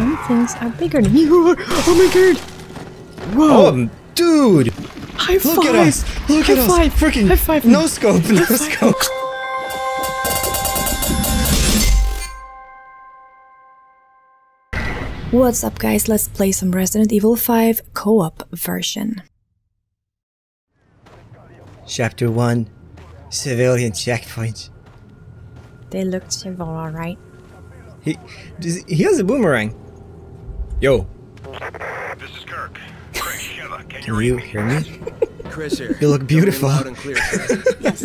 some things are bigger than you. Oh my god! Whoa, oh, dude! High five! Look at us! Look at us! Freaking high five! No scope! No scope! What's up, guys? Let's play some Resident Evil 5 co-op version. Chapter 1, Civilian Checkpoint. They looked civil, alright. He has a boomerang. Yo. This is Kirk. Sheva, can you hear me? Chris here. You look beautiful. Loud and clear, yes.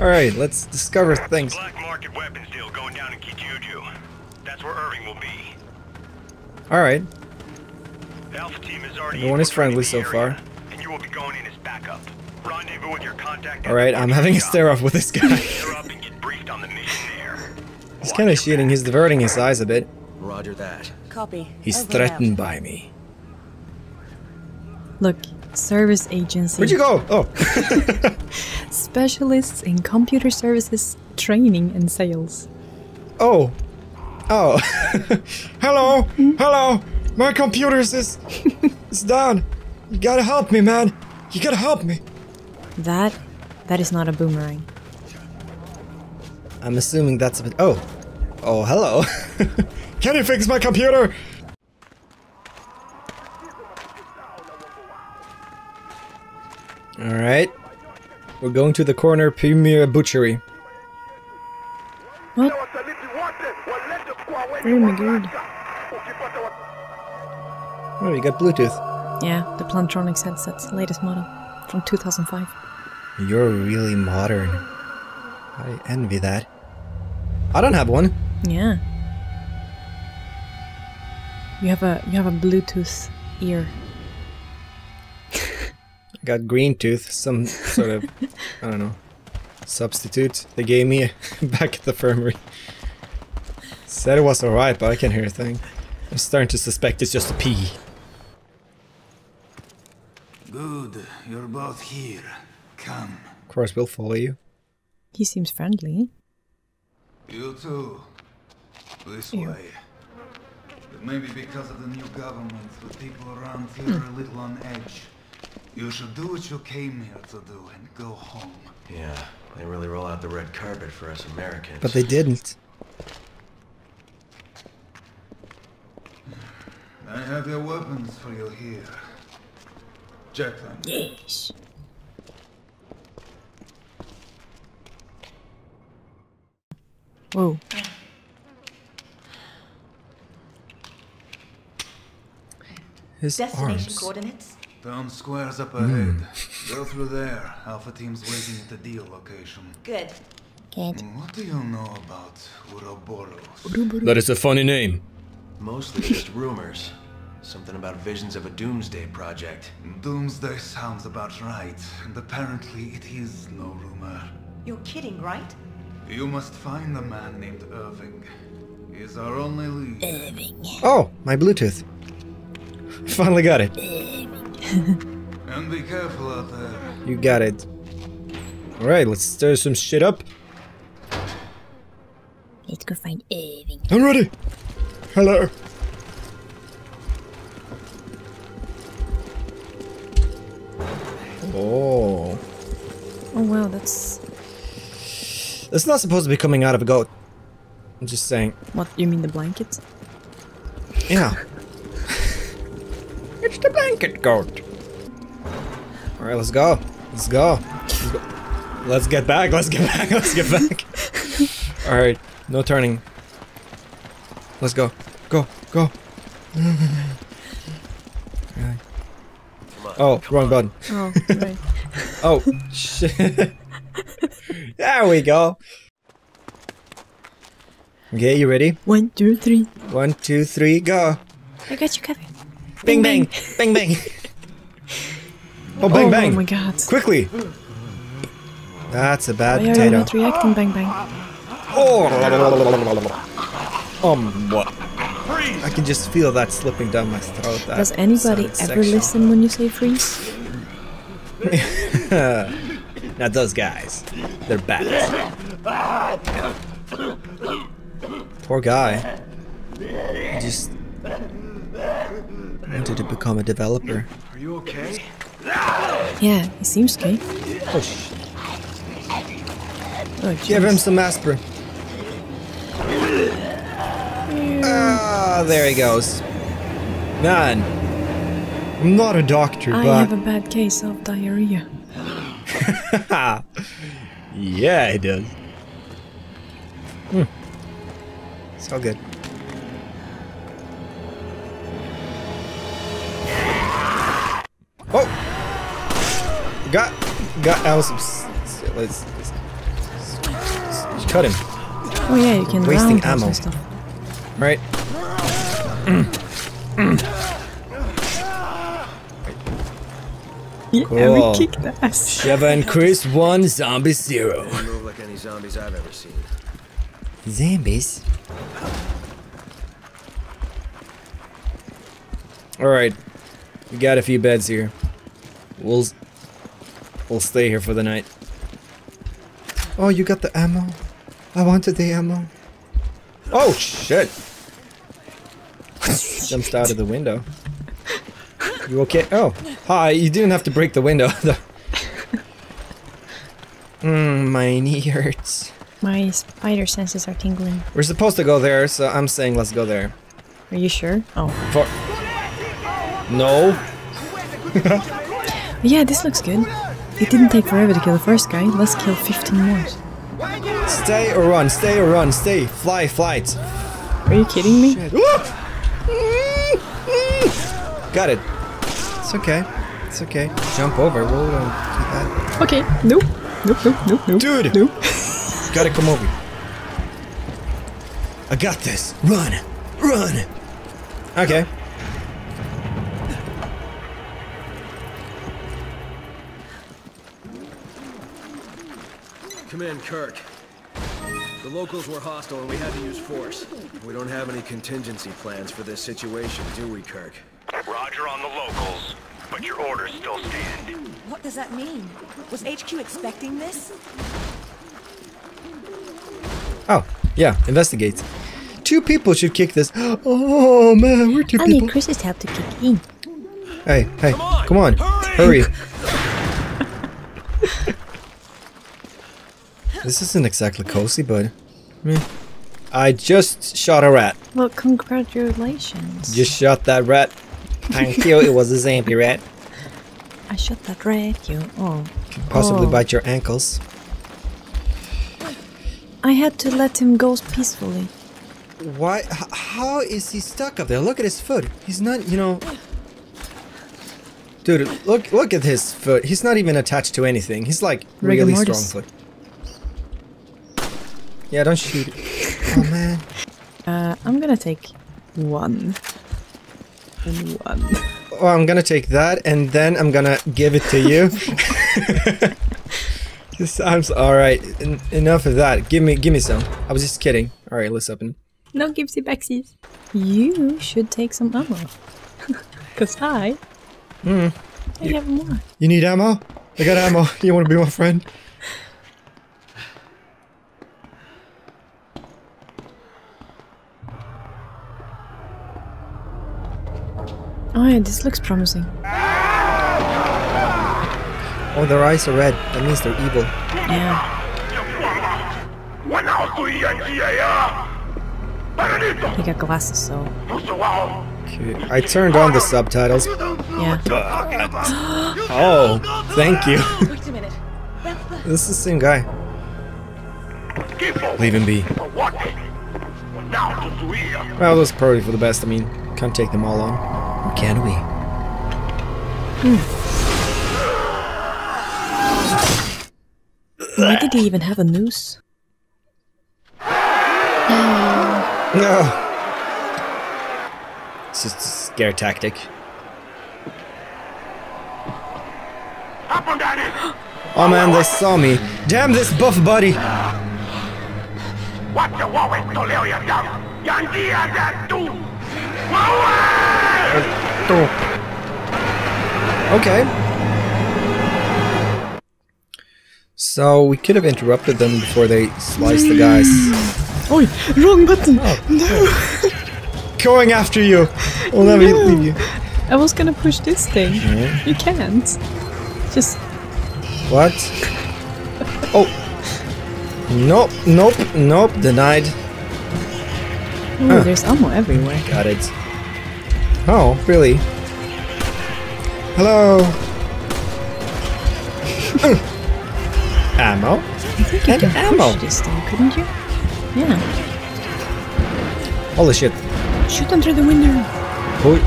Alright, let's discover things. Black market weapons deal going down in Kijuju. That's where Irving will be. Alright. Everyone is friendly so far. And you will be going in as backup. Rendezvous with your contact. Alright, I'm having a stare off with this guy. He's kind of cheating, he's diverting his eyes a bit. Roger that. Copy. He's threatened by me. Look, service agency. Where'd you go? Oh. Specialists in computer services, training and sales. Oh. Oh. Hello. Mm-hmm. Hello. My computer is it's down. You gotta help me, man. You gotta help me. That is not a boomerang. I'm assuming that's a bit. Oh. Oh, hello. Can you fix my computer? Alright. We're going to the corner premier butchery. What? Oh my god. Oh, you got Bluetooth. Yeah, the Plantronics headsets, latest model from 2005. You're really modern. I envy that. I don't have one. Yeah. You have a Bluetooth ear. I got green tooth, some sort of I don't know substitute they gave me back at the infirmary. Said it was alright, but I can't hear a thing. I'm starting to suspect it's just a pee. Good, you're both here. Come. Of course, we'll follow you. He seems friendly. You too. This way. But maybe because of the new government, the people around here are a little on edge. You should do what you came here to do and go home. Yeah, they really roll out the red carpet for us Americans. But they didn't. I have your weapons for you here. Check them. Yes. Whoa. His destination arms. Coordinates? Town squares up ahead. Go through there. Alpha team's waiting at the deal location. Good. Good. What do you know about Uroboros? That is a funny name. Mostly just rumors. Something about visions of a doomsday project. Doomsday sounds about right, and apparently it is no rumor. You're kidding, right? You must find a man named Irving. He's our only lead. Irving. Oh, my Bluetooth. Finally got it. And be careful out there. You got it. Alright, let's stir some shit up. Let's go find Irving. I'm ready! Hello. Oh. Oh wow, that's... It's not supposed to be coming out of a goat. I'm just saying. What, you mean the blanket? Yeah. It's the blanket goat. Alright, let's go. Let's go. Let's go. Let's get back, let's get back, let's get back. Alright, no turning. Let's go. Go, go. Right. Oh, wrong button. Oh, right. Oh, shit. There we go. Okay, you ready? 1, 2, 3. 1, 2, 3, go. I got you covered. Bing, bang. Bang, bang. Oh, bang, oh, bang. Oh, my God. Quickly. That's a bad potato. You're not reacting, bang, bang. Oh, what? I can just feel that slipping down my throat. Does anybody ever listen when you say freeze? Now those guys, they're bats. Poor guy. Just wanted to become a developer. Are you okay? Yeah, he seems okay. Oh, shit. Oh, give him some aspirin. Ah, there he goes. Man, I'm not a doctor, but... I have a bad case of diarrhea. Yeah, he does. Hmm. It's all good. Oh! Got Alice. Let's cut him. Oh yeah, you can wasting ammo. And stuff. Right. Yeah, cool. We kicked ass. Sheva and Chris 1, zombie 0. They move like any zombies I've ever seen. Zombies. All right, we got a few beds here. We'll stay here for the night. Oh, you got the ammo. I wanted the ammo. Oh shit! Jumped out of the window. You okay? Oh, hi. You didn't have to break the window. My knee hurts. My spider senses are tingling. We're supposed to go there, so I'm saying let's go there. Are you sure? Oh. For no. Yeah, this looks good. It didn't take forever to kill the first guy. Let's kill 15 more. Stay or run, stay or run, stay. Fly, flight. Are you kidding me? Got it. It's okay. It's okay. Jump over. We'll do that. Okay. Nope. Nope. Nope. Nope. Nope. Dude. Nope. Gotta come over. I got this. Run. Run. Okay. Come in, Kirk. The locals were hostile and we had to use force. We don't have any contingency plans for this situation, do we, Kirk? Roger on the locals, but your orders still stand. What does that mean? Was HQ expecting this? Oh, yeah, investigate. Two people should kick this. Oh, man, we're two people. I need Chris's help to kick in. Hey, hey, come on. Hurry. This isn't exactly cozy, but... I just shot a rat. Well, congratulations. Just shot that rat. Thank you, it was a zombie rat. I shot that rat, you. Oh. Could possibly bite your ankles. I had to let him go peacefully. Why? How is he stuck up there? Look at his foot. He's not, you know... Dude, look at his foot. He's not even attached to anything. He's like really strong foot. Yeah, don't shoot. Oh, man. I'm gonna take one. And one. Oh, I'm gonna take that, and then I'm gonna give it to you. Alright, enough of that. Give me some. I was just kidding. Alright, let's open. No gipsy backsies. You should take some ammo. Because I have more. You need ammo? I got ammo. You want to be my friend? Oh yeah, this looks promising. Oh, their eyes are red. That means they're evil. Yeah. They got glasses, so... Okay, I turned on the subtitles. Yeah. Oh, thank you. Wait a minute. This is the same guy. Leave him be. Well, that's probably for the best. I mean, can't take them all on. Can we? Why did he even have a noose? No. It's just a scare tactic. Oh man, they saw me. Damn this buff buddy. What the okay. So we could have interrupted them before they sliced the guys. Oi, wrong button! Oh, no! Going after you! We'll never leave you. I was gonna push this thing. Yeah. You can't. Just... What? Oh! Nope, nope, nope, denied. Oh, there's ammo everywhere. Got it. Oh, really? Hello! Ammo? I think you could push this thing, couldn't you? Yeah. Holy shit. Shoot under the window! Oh,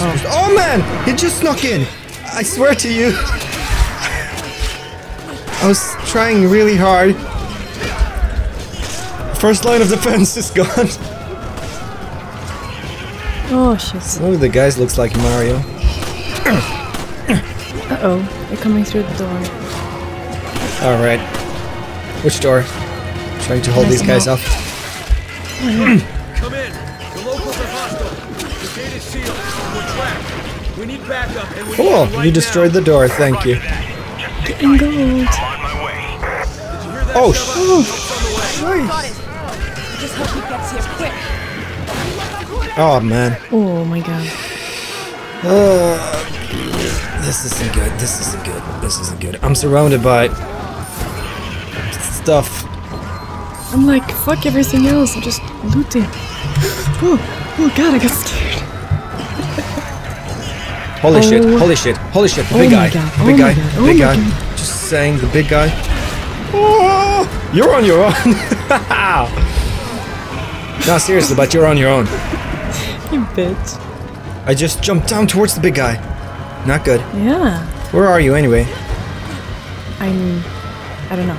oh man! He just snuck in! I swear to you! I was trying really hard. First line of defense is gone. Oh shit. One of the guys looks like Mario. Uh oh, they're coming through the door. Alright. Which door? I'm trying to hold these guys up. Come in! The locals are hostile. The gate is sealed. We're trapped. We need backup and we need it right now. You destroyed the door, thank you. Getting gold. Oh shit! Nice. Just hope he gets here quick. Oh man. Oh my god. This isn't good. This isn't good. This isn't good. I'm surrounded by stuff. I'm like, fuck everything else. I'm just looting. Oh god, I got scared. Holy shit, holy shit, holy shit. The big guy. The big guy. The big guy. Just saying, the big guy. Oh, you're on your own. No, seriously, but you're on your own. You bitch. I just jumped down towards the big guy. Not good. Yeah. Where are you anyway? I don't know.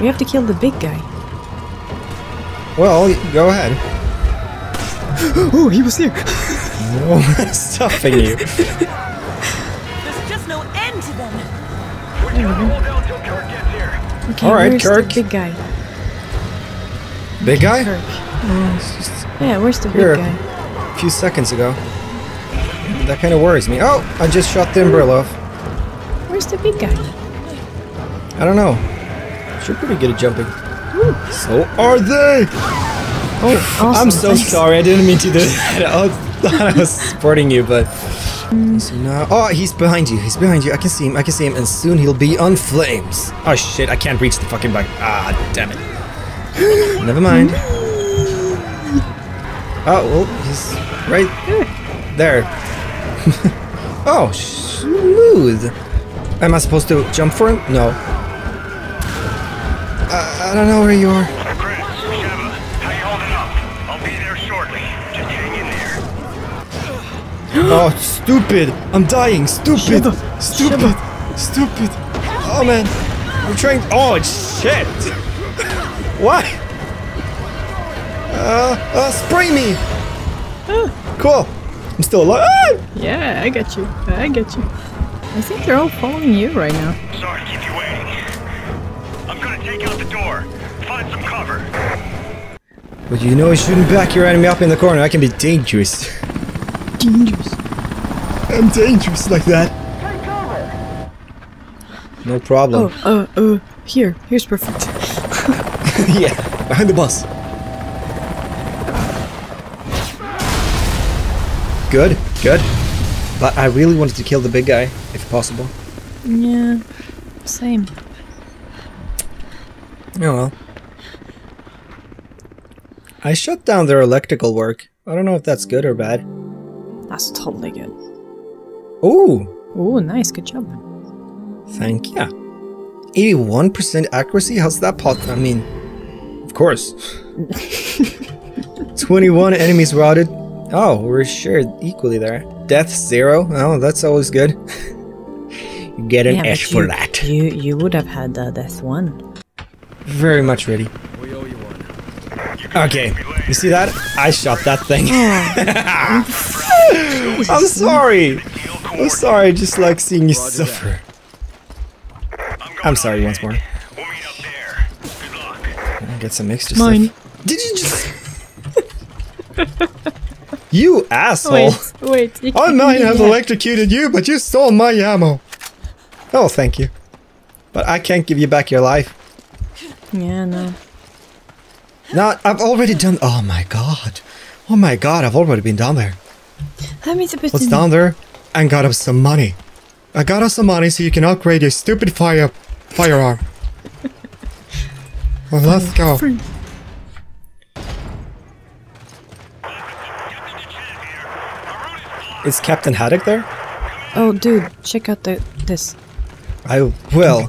We have to kill the big guy. Well, go ahead. Oh, he was there. No, stuffing you. There's just no end to them. Okay, all right, Kirk. Big guy. Big guy? Kirk. Yeah, where's the big guy? A few seconds ago. That kind of worries me. Oh, I just shot the umbrella off. Where's the big guy? I don't know. Should pretty good at jumping. Ooh. So are they. Oh, awesome. I'm so sorry. I didn't mean to do that. I was supporting you, but so now, oh, he's behind you. He's behind you. I can see him. I can see him, and soon he'll be on flames. Oh shit! I can't reach the fucking bike. Ah, damn it. Never mind. Oh well, he's right there. Oh, smooth. Am I supposed to jump for him? No. I don't know where you are. Oh, stupid! I'm dying! Stupid! Stupid! Stupid! Oh man! I'm trying. Oh shit! What? Spray me! Cool! I'm still alive! Yeah, I got you. I got you. I think they're all following you right now. Sorry to keep you waiting. I'm gonna take out the door. Find some cover. But you know you shouldn't back your enemy up in the corner. That can be dangerous. Dangerous. I'm dangerous like that. Take over. No problem. Oh, here. Here's perfect. Yeah, behind the bus. Good, good. But I really wanted to kill the big guy, if possible. Yeah, same. Oh well. I shut down their electrical work. I don't know if that's good or bad. That's totally good. Ooh! Ooh, nice, good job. Thank ya. 81% accuracy? How's that I mean, of course. 21 enemies routed. Oh, we're shared equally there. Death 0. Oh, that's always good. You get an S for that. You would have had the death 1. Very much ready. We owe you one. Okay, you see that? I shot that thing. I'm sorry! I'm sorry, I just like seeing you suffer. I'm sorry once more. Get some extra stuff. Did you just... You asshole! Wait, wait. I might have electrocuted you, but you stole my ammo! Oh, thank you. But I can't give you back your life. Yeah, no. No, I've already done... Oh my god. Oh my god, I've already been down there. What's down there? I got us some money. I got us some money so you can upgrade your stupid firearm. Well, let's go. Is Captain Haddock there? Oh, dude, check out this. I will.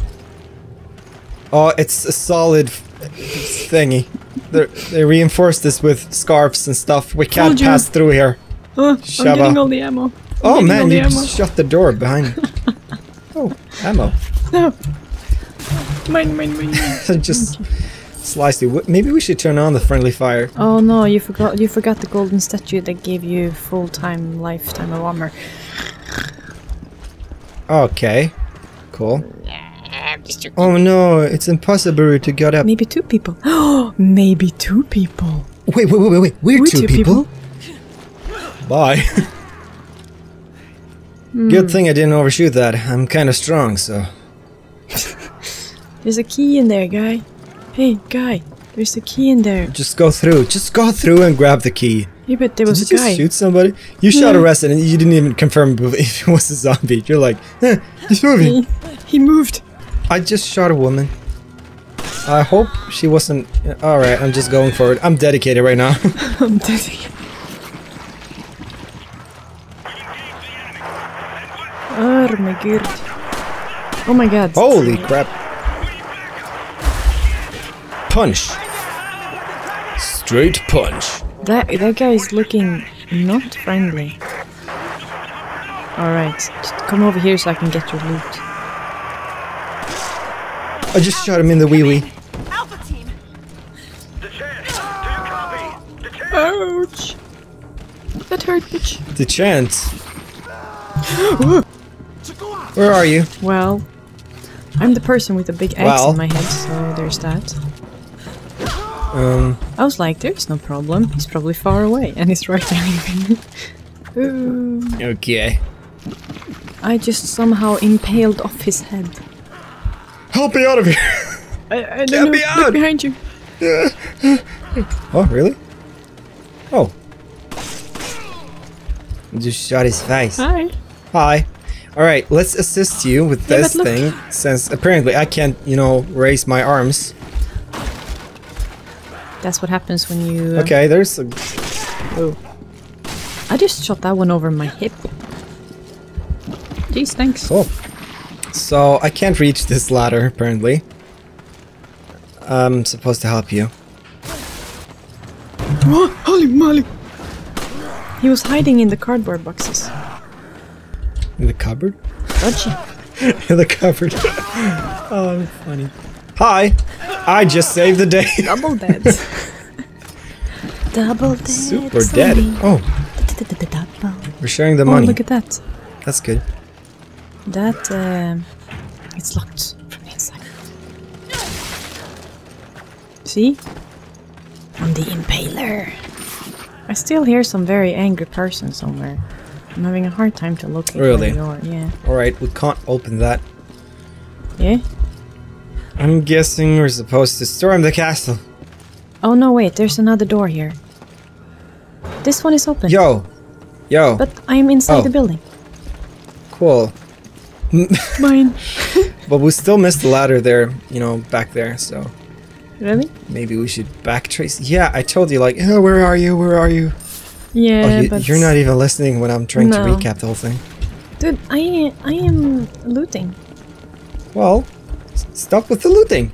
Oh, it's a solid thingy. They reinforced this with scarves and stuff. We can't pass through here. Oh, I'm getting all the ammo. Oh man, you just shut the door behind me. Oh, ammo. No. Mine. Just sliced it. Maybe we should turn on the friendly fire. Oh no, you forgot the golden statue that gave you lifetime of armor. Okay. Cool. Oh no, it's impossible to get up. Maybe two people. Oh, maybe two people. Wait. We're two people? Bye. Good thing I didn't overshoot that. I'm kind of strong, so... There's a key in there, guy. Hey, guy. There's a key in there. Just go through. Just go through and grab the key. Yeah, but there was a guy. Did you shoot somebody? You shot a resident and you didn't even confirm if it was a zombie. You're like, eh, he's moving. He moved. I just shot a woman. I hope she wasn't... Alright, I'm just going for it. I'm dedicated right now. I'm dedicated. Oh my god. Oh my god. Holy crap. Punch. Straight punch. That guy is looking not friendly. Alright, come over here so I can get your loot. I just shot him in the wee-wee. Alpha team. Ouch. That hurt, bitch. The chance. Where are you? Well, I'm the person with a big axe in my head, so there's that. I was like, there's no problem. He's probably far away, and he's right behind me. Okay. I just somehow impaled off his head. Help me out of here! I don't know. Me out. Look behind you. Oh, really? Oh. You just shot his face. Hi. Hi. Alright, let's assist you with this thing, since apparently I can't, you know, raise my arms. That's what happens when you... Okay, there's a... Oh. I just shot that one over my hip. Jeez, thanks. Oh. So, I can't reach this ladder, apparently. I'm supposed to help you. Oh, holy moly! He was hiding in the cardboard boxes. In the cupboard? Gotcha. In the cupboard. Oh, funny. Hi! I just saved the day. Double dead. Double dead. Super dead. Oh. We're sharing the money. Oh, look at that. That's good. That, it's locked from the inside. See? I'm the impaler. I still hear some very angry person somewhere. I'm having a hard time to locate where they are. Yeah. Alright, we can't open that. Yeah? I'm guessing we're supposed to storm the castle. Oh no, wait, there's another door here. This one is open. Yo! But I'm inside the building. Cool. Mine. But we still missed the ladder there, you know, back there, so... Really? Maybe we should backtrace. Yeah, I told you, like, oh, where are you? Yeah, but you're not even listening when I'm trying to recap the whole thing. Dude, I am looting. Well, stop with the looting.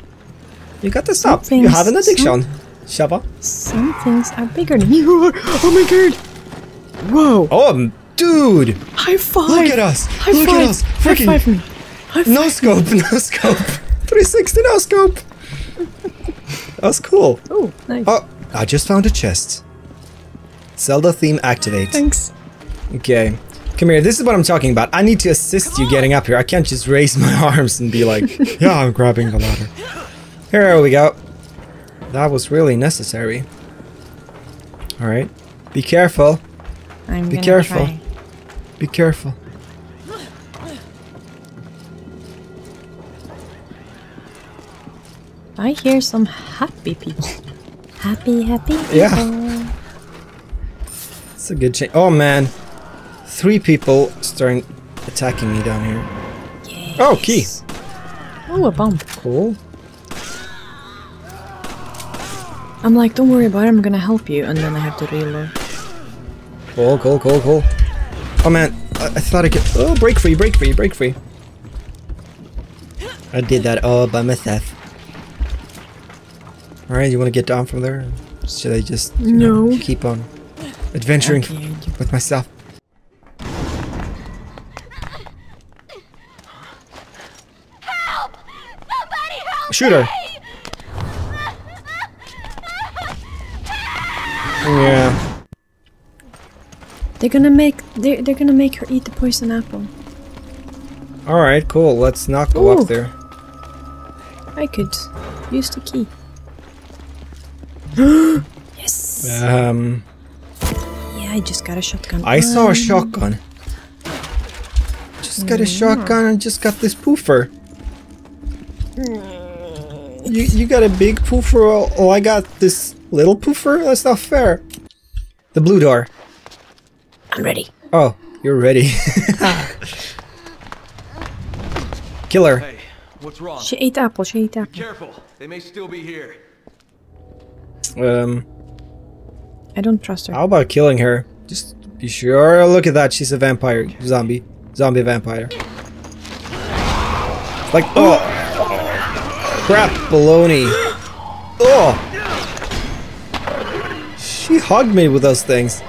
You got to stop. You have an addiction, Sheva. Some things are bigger than you are. Oh my god! Whoa! Oh, dude! High five! Look at us! Look at us! Freaking! High five me! No scope! 360 no scope! That's cool. Oh, nice. Oh, I just found a chest. Zelda theme activate. Thanks. Okay. Come here. This is what I'm talking about. I need to assist you getting up here. I can't just raise my arms and be like, yeah, I'm grabbing the ladder. Here we go. That was really necessary. Alright. Be careful. Be careful. Be careful. I hear some happy people. Happy people. Yeah. A good change. Oh man, three people starting attacking me down here. Yes. Oh, key! Oh, a bomb. Cool. I'm like, don't worry about it, I'm gonna help you, and then I have to reload. Cool, cool, cool, cool. Oh man, I thought I could... Oh, break free, break free, break free. I did that all by myself. Alright, you wanna get down from there? Should I just you know, keep on adventuring with myself? Help! Somebody help! Shoot her! Yeah. They're gonna make her eat the poison apple. Alright, cool. Let's not go up there. I could use the key. Yes. Yeah, I just got a shotgun. I saw a shotgun. Just got a shotgun and just got this poofer. You got a big poofer. Oh, I got this little poofer. That's not fair. The blue door. I'm ready. Oh, you're ready. Kill her. Hey, what's wrong? She ate apple. She ate apple. Be careful. They may still be here. I don't trust her. How about killing her? Just be sure. Look at that. She's a vampire zombie. Zombie vampire. Like, oh, crap, baloney. Oh, she hugged me with those things.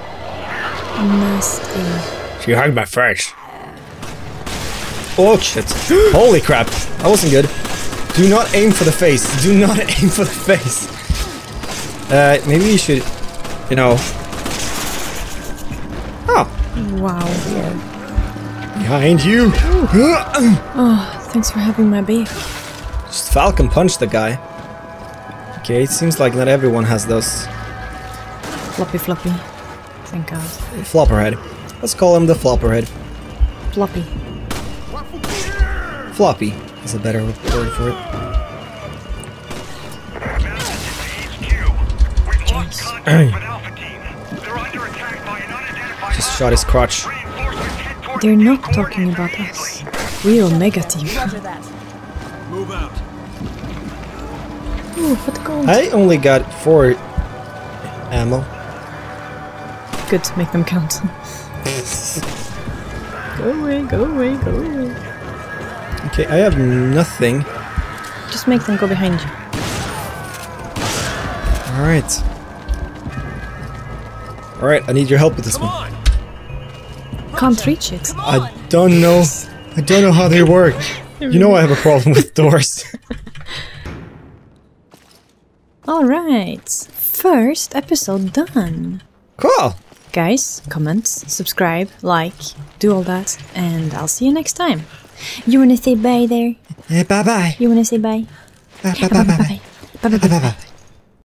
Nasty. She hugged my flesh. Oh shit! Holy crap! That wasn't good. Do not aim for the face. Do not aim for the face. Maybe you should, you know. Oh. Wow. Behind you. Oh, thanks for having my beef. Just Falcon punched the guy. Okay, it seems like not everyone has those. Floppy, floppy. Thank God. Flopperhead. Let's call him the flopperhead. Floppy. Floppy is a better word for it. Just shot his crotch. They're not talking about us. Real negative. Move out. Ooh, what gold? I only got 4 ammo. Good, make them count. Go away, go away, go away. Okay, I have nothing. Just make them go behind you. Alright. Alright, I need your help with this one. Can't reach it. I don't know. I don't know how they work. You know I have a problem with doors. Alright. First episode done. Cool. Guys, comment, subscribe, like, do all that, and I'll see you next time. You wanna say bye there? Bye bye. You wanna say bye? Bye bye bye bye. Bye bye bye bye.